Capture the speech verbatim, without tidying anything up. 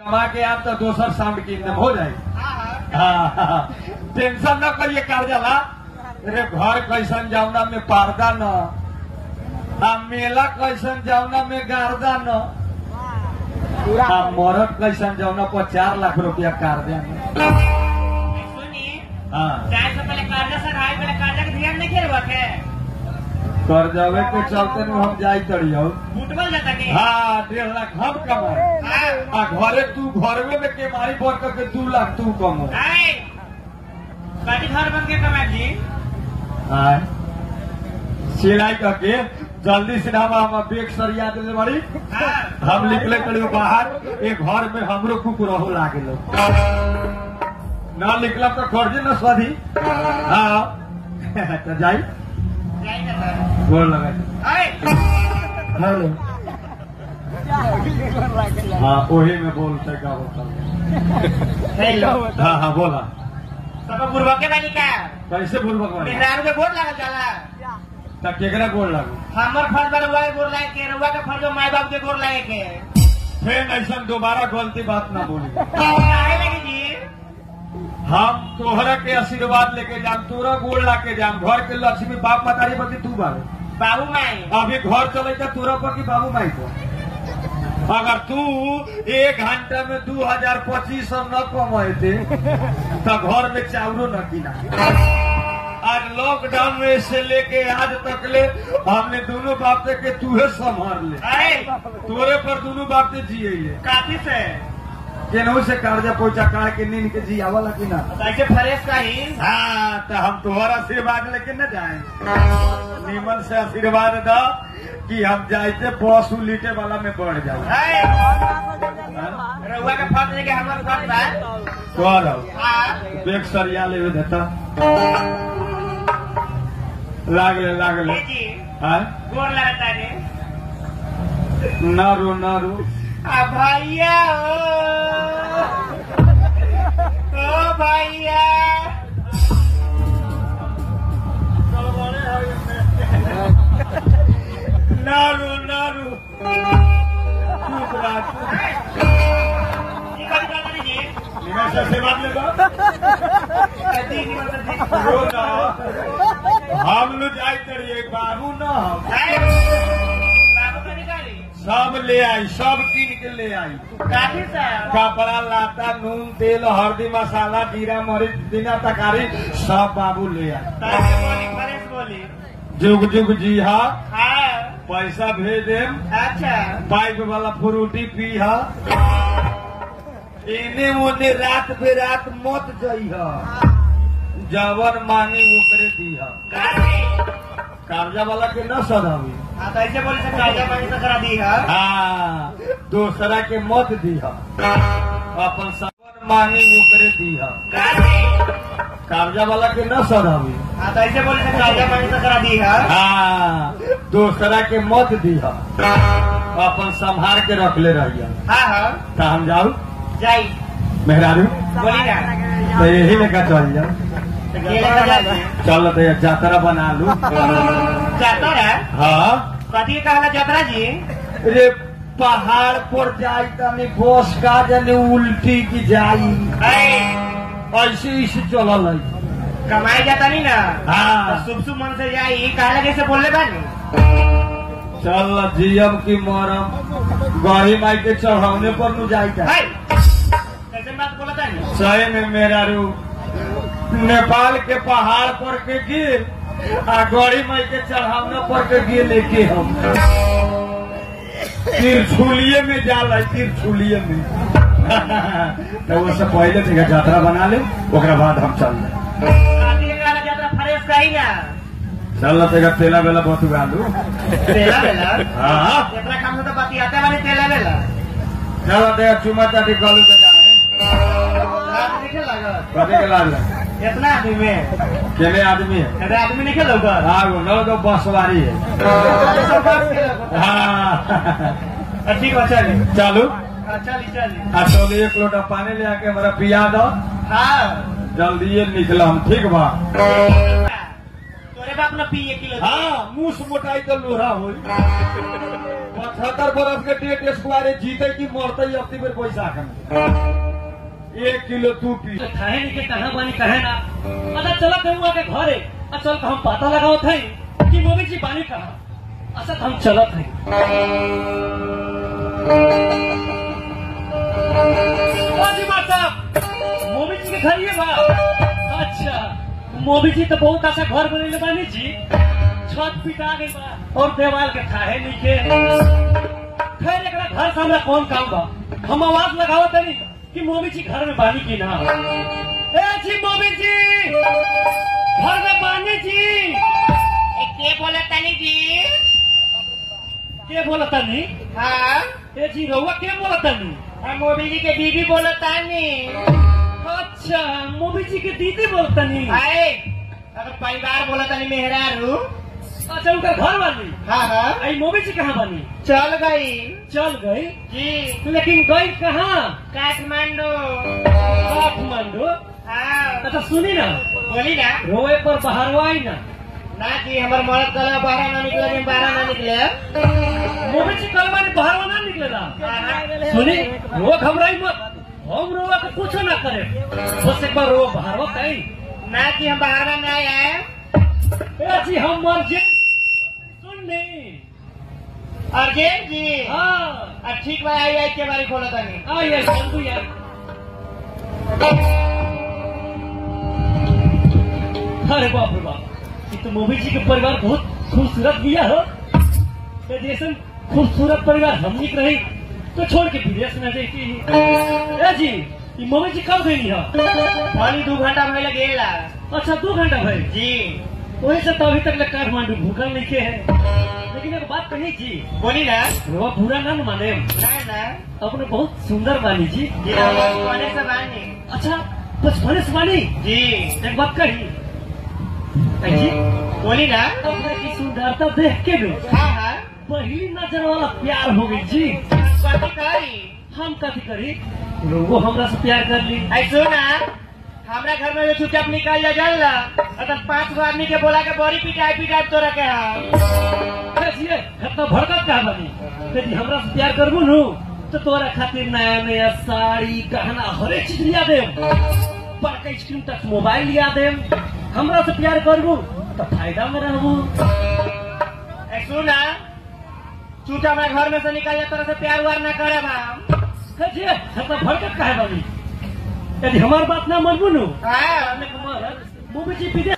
कमा के आप तो दोसर साउंड के इंतजाम हो जाए। टेंशन न करिए कार्याला, अरे घर कैसन जाऊना में पर्दा न, आ मेला कैसन जाऊना में गार्दा न, आ मरद कैसन जाऊना पर चार लाख रुपया कार दे। कर्जवे के चलते हम जाए करियो हाँ डेढ़ लाख हम कमाए आ घरे तू घरवे में के मारी बोर करके दू लाख तू कमो घर बन के कमाए जी सिलाई करके जल्दी से हम बेग सरिया दे बड़ी हम निकले करियो बाहर एक घर में हमरो कुकुर हो लागे न निकलब तो कर्जे न स्वादी हाँ तो जाई गोल लगा हाँ वही में बोलते का होता हाँ हाँ बोला सब बुर्बके वाली का कैसे बुर्बक वाली में गोल लगा चला तो केकरा गोल लगा हमार फर्ज वाले वाले गोल लगे केरवा के फर्ज माय बाप के गोल लगे के फिर ऐसा दोबारा गलती बात ना बोली हम तोहरा के आशीर्वाद लेके जाम तोरा गोल ला के जाम घर के लक्ष्मी बाप मतारी बती तू बाबू बाबू माई अभी घर चले का तोरा पर की बाबू माई को अगर तू एक घंटा में दो हजार पच्चीस सौ न कमाए थे तो घर में चावलो न किना। आज लॉकडाउन में से लेके आज तक ले हमने दोनों बापते के तूहे संभाल ले तोरे पर दोनों बापते जिये काफी से केनहू से कर्जा पहुँचा कार के नींद के जी आवाला की ना ऐसे फरेश का ही हाँ तो हम तुम्हारा आशीर्वाद लेके न जाएंगे नीमन से आशीर्वाद दो कि हम जाए पशु लीटे वाला में बढ़ जाओ रहुआ के फट लेके हमारे घर में कह रहो देख सरिया ले देता लागले लागले गोर लगता है ना रो ना रो आ भैया ओ भैया नारू नारू हम लोग जाए करिए बाबू ना सब ले आई सब किन के ले आई कपड़ा लाता नून तेल हल्दी मसाला जीरा मरीच बिना तकारी सब बाबू ले आई जुग जुग जी हा पैसा भेज दे अच्छा पाइप वाला फ्रूटी पी हा एने ओने रात बेरात मत जाइ हा जवन मांगी ओकरे दी हा कर्जा वाला के न सदावी कैसे बोले से कर्जा मांगी तो करा दी हाँ दूसरा के मत दी अपन सबर मांगी ओकरे दी कर्जा वाला के न सदावी कैसे बोले से कर्जा मांगी तो करा दी हाँ दूसरा के मत दी अपन संभार के रख ले रहिया हाँ तो हम जाऊ जाई मेहरारू तो यही लेकर चल जाओ चलो तो यात्रा बना लू यात्रा हाँ कथी कहला यात्रा जी अरे पहाड़ पर जाए बस का जाने उल्टी की जाई ऐसे ऐसे चल कमाई जाता नहीं ना हाँ शुभ शुभ मन से जाई कहला कैसे बोले बानी चल जियम की मरम गौरी माई के चढ़ाने पर न जाई कैसे बात बोला था सही में मेरा रू नेपाल के पहाड़ पर के गिर आ गौरी माई के चढ़ावना पर के गिर लेके हम तिरछुलिये में जाला तिरछुलिये में तो वो सब पहले ठीक है यात्रा बना ले ओकरा बाद हम चल यात्रा फ्रेश कही ना चल तेरा तेला बेला बहुत उगा लू तेला बेला हाँ यात्रा काम तो बाकी आता वाली तेला बेला चलो तेरा चुमा चाटी गलू के जाए कितना आदमी में कितने आदमी है अरे आदमी नहीं खेलूंगा हाँ वो नौ दो बस वाली है हाँ अच्छी अच्छा चालू अच्छा अच्छा चलो एक लोटा पानी ले आके हमारा पिया दो हाँ जल्दी ये निकला हम ठीक बा तोरे बाप ना पिए किलो हाँ मुँह मोटाई तो लोहा हो अठहत्तर बरस के डेट स्क्वायर जीते की मरते अस्थी पर पैसा खाने एक किलो तू पी खाए के कहा बानी कहे ना अच्छा चला कहूँ के घरे अच्छा हम पता लगाओ थे कि मोदी जी बानी कहा अच्छा हम चलत है मोदी जी के घर ये बा अच्छा मोदी जी तो बहुत अच्छा घर बने बानी जी छत पिटा गई बा और देवाल के खाए नीचे खैर एक घर से हमारा कौन काम बा हम आवाज लगाओ तनी कि मोदी जी घर में बानी की ना ए जी मोदी जी घर में बानी जी ए के बोला तनी जी के बोला तनी हाँ ए जी रहुआ के बोला तनी हाँ मोदी जी के दीदी बोला तनी अच्छा मोदी जी के दीदी बोलता नहीं आए अगर परिवार बोला तनी मेहरा रू अच्छा उनका घर वाली हाँ हाँ आई मोदी जी कहाँ बनी चल गई चल गई जी लेकिन गई कहाँ काठमांडू काठमांडू हाँ अच्छा सुनी ना बोली ना रोए पर बाहर आई ना ना जी हमारे मरद कला बाहर ना निकले बाहर ना निकले मोदी जी कल मानी बाहर ना निकले सुनी रो घबराई मत हम रोआ के कुछ ना करे बस एक बार रो बाहर कहीं ना जी हम बाहर ना आए जी हम अर्जेंट सुन नहीं अर्जेंट जी हाँ ठीक भाई आई आई के बारे में बोला था नहीं हाँ यार शंकु यार अरे बाप रे बाप ये तो मोदी जी के परिवार बहुत खूबसूरत दिया हो जैसे खूबसूरत परिवार हम निक रहे तो छोड़ के विदेश न जाती है जी ये मोदी जी कब गई पानी दो घंटा भाई लगेगा अच्छा दो घंटा भाई जी वही से तो अभी तक काठमांडू भूखल नहीं के है लेकिन एक बात कही जी बोली ना रोवा बुरा ना माने ना अपने बहुत सुंदर बानी जी जी बचपने से बानी अच्छा बचपने से बानी जी एक बात कही जी बोली ना अपने की सुंदरता देख के भी हाँ हाँ पहली नजर वाला प्यार हो गई जी कथी करी हम कथी करी लोगो हमरा से प्यार कर ली ऐसो ना हमारा घर में चुपचाप निकाल जा जल्ला अगर पाँच गो आदमी के बोला के बड़ी पिटाई पिटाई तो रखे हम भड़कत कहा बनी यदि हमरा से प्यार करबू नू तो तोरा खातिर नया नया साड़ी गहना हर एक चीज लिया देम बड़का स्क्रीन तक मोबाइल लिया देम हमरा से प्यार करबू तो फायदा में रहबू ऐसो ना चूटा हमारे घर में से निकाल जा तोरा से प्यार व्यार न करे हम भड़कत कहा बनी यदि हमार बात ना मनबू नू मोदी जी